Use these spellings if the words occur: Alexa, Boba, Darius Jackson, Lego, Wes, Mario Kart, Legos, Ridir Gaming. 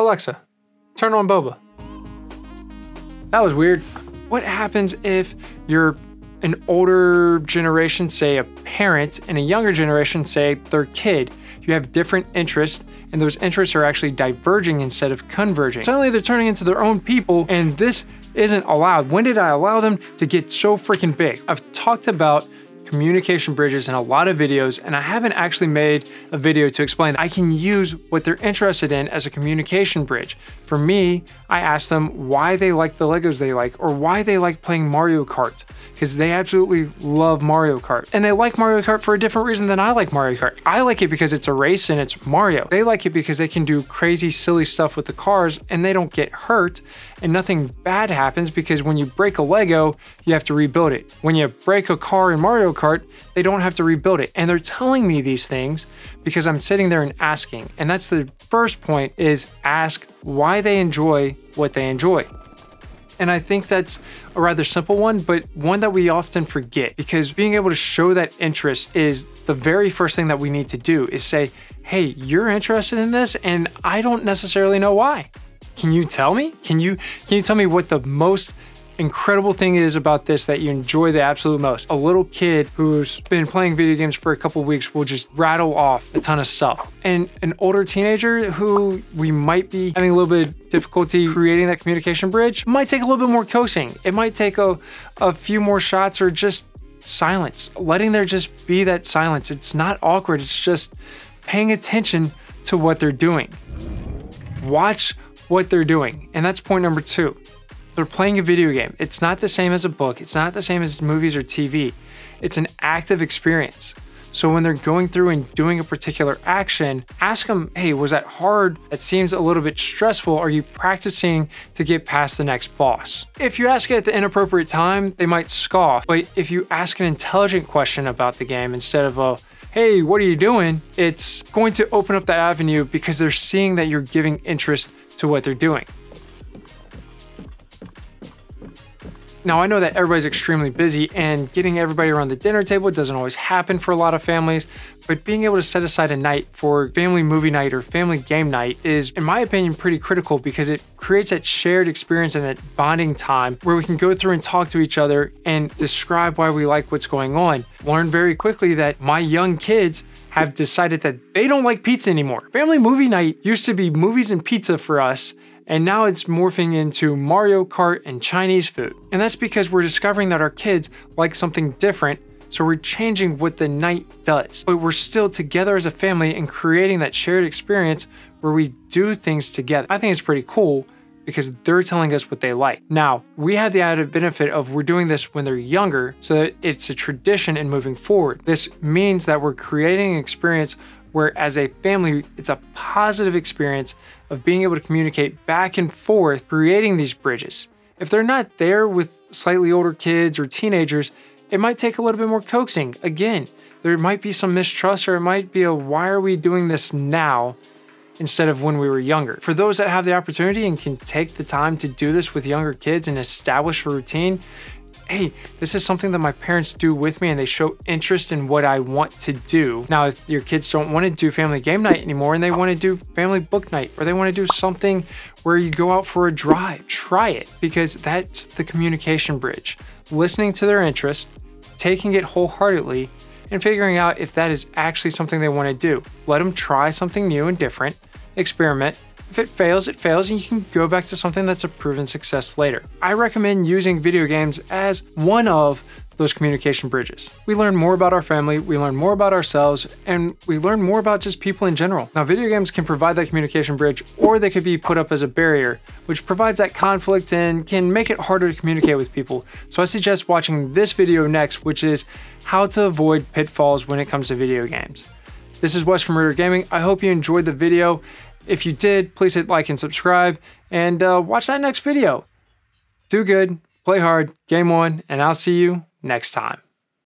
Alexa, turn on Boba. That was weird. What happens if you're an older generation, say a parent, and a younger generation, say their kid? You have different interests, and those interests are actually diverging instead of converging. Suddenly they're turning into their own people, and this isn't allowed. When did I allow them to get so freaking big? I've talked about communication bridges in a lot of videos, and I haven't actually made a video to explain. I can use what they're interested in as a communication bridge. For me, I ask them why they like the Legos they like, or why they like playing Mario Kart, because they absolutely love Mario Kart. And they like Mario Kart for a different reason than I like Mario Kart. I like it because it's a race and it's Mario. They like it because they can do crazy, silly stuff with the cars and they don't get hurt and nothing bad happens, because when you break a Lego, you have to rebuild it. When you break a car in Mario Kart, they don't have to rebuild it. And they're telling me these things because I'm sitting there and asking. And that's the first point, is ask why they enjoy what they enjoy. And I think that's a rather simple one, but one that we often forget, because being able to show that interest is the very first thing that we need to do, is say, hey, you're interested in this and I don't necessarily know why. Can you tell me? Can you tell me what the most incredible thing is about this that you enjoy the absolute most? A little kid who's been playing video games for a couple weeks will just rattle off a ton of stuff. And an older teenager who we might be having a little bit of difficulty creating that communication bridge might take a little bit more coaxing. It might take a few more shots, or just silence. Letting there just be that silence. It's not awkward. It's just paying attention to what they're doing. Watch what they're doing. And that's point number two. They're playing a video game. It's not the same as a book. It's not the same as movies or TV. It's an active experience. So when they're going through and doing a particular action, ask them, hey, was that hard? That seems a little bit stressful. Are you practicing to get past the next boss? If you ask it at the inappropriate time, they might scoff. But if you ask an intelligent question about the game instead of a, hey, what are you doing? It's going to open up that avenue because they're seeing that you're giving interest to what they're doing. Now, I know that everybody's extremely busy and getting everybody around the dinner table doesn't always happen for a lot of families, but being able to set aside a night for family movie night or family game night is, in my opinion, pretty critical, because it creates that shared experience and that bonding time where we can go through and talk to each other and describe why we like what's going on. Learn very quickly that my young kids have decided that they don't like pizza anymore. Family movie night used to be movies and pizza for us, and now it's morphing into Mario Kart and Chinese food. And that's because we're discovering that our kids like something different, so we're changing what the night does. But we're still together as a family and creating that shared experience where we do things together. I think it's pretty cool, because they're telling us what they like. Now, we have the added benefit of we're doing this when they're younger, so that it's a tradition and moving forward. This means that we're creating an experience where, as a family, it's a positive experience of being able to communicate back and forth, creating these bridges. If they're not there with slightly older kids or teenagers, it might take a little bit more coaxing. Again, there might be some mistrust, or it might be a, why are we doing this now instead of when we were younger? For those that have the opportunity and can take the time to do this with younger kids and establish a routine, hey, this is something that my parents do with me and they show interest in what I want to do. Now, if your kids don't want to do family game night anymore and they want to do family book night, or they want to do something where you go out for a drive, try it, because that's the communication bridge. Listening to their interest, taking it wholeheartedly, and figuring out if that is actually something they want to do. Let them try something new and different, experiment. If it fails, it fails, and you can go back to something that's a proven success later. I recommend using video games as one of those communication bridges. We learn more about our family, we learn more about ourselves, and we learn more about just people in general. Now, video games can provide that communication bridge, or they could be put up as a barrier, which provides that conflict and can make it harder to communicate with people. So I suggest watching this video next, which is how to avoid pitfalls when it comes to video games. This is Wes from Ridir Gaming. I hope you enjoyed the video. If you did, please hit like and subscribe, and watch that next video. Do good, play hard, game on, and I'll see you next time.